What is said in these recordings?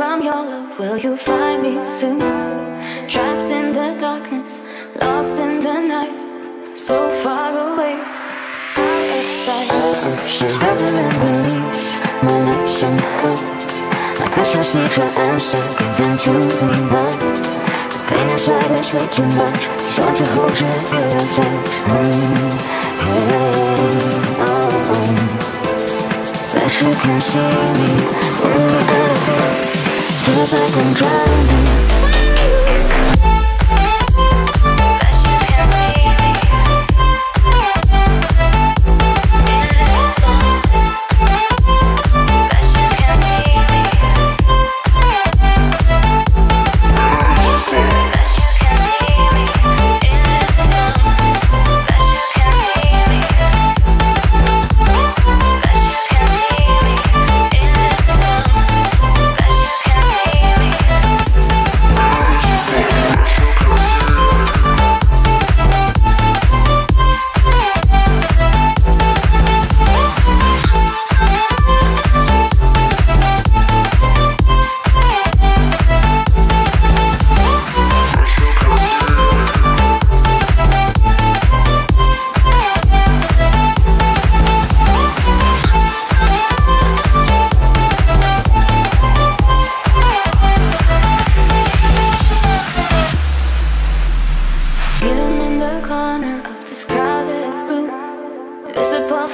from your love, will you find me soon? Trapped in the darkness, lost in the night, so far away. I'm excited, stepping in relief, my lips and hope. My questions need your answer, eventually won't. Pain inside is way too much. It's hard to hold you in time. But you can see me. Feels like I'm drowning.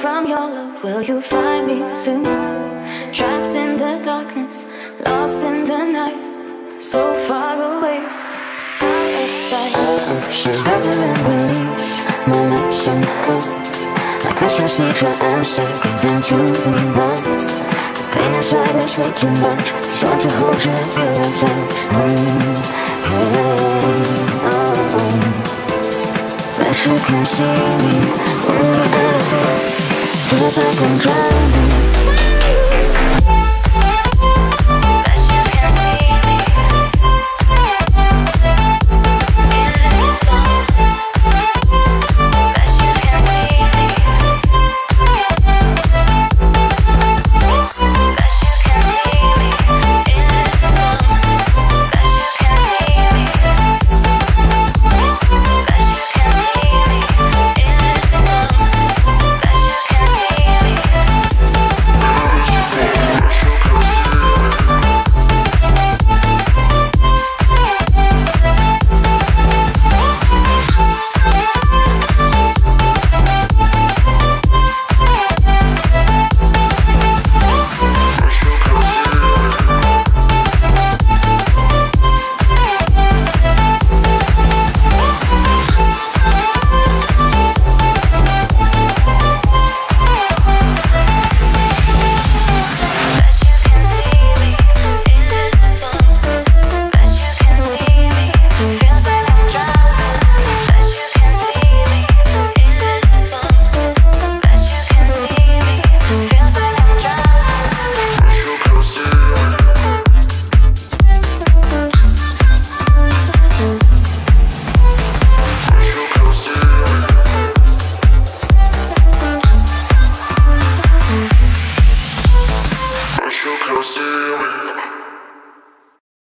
From your love, will you find me soon? Trapped in the darkness, lost in the night, so far away. I'm excited, stepping in relief, my lips and hope. My questions need your answer, eventually won't. The pain inside is way too much. It's hard to hold you in time. But you can see me. Feels like I'm drowning.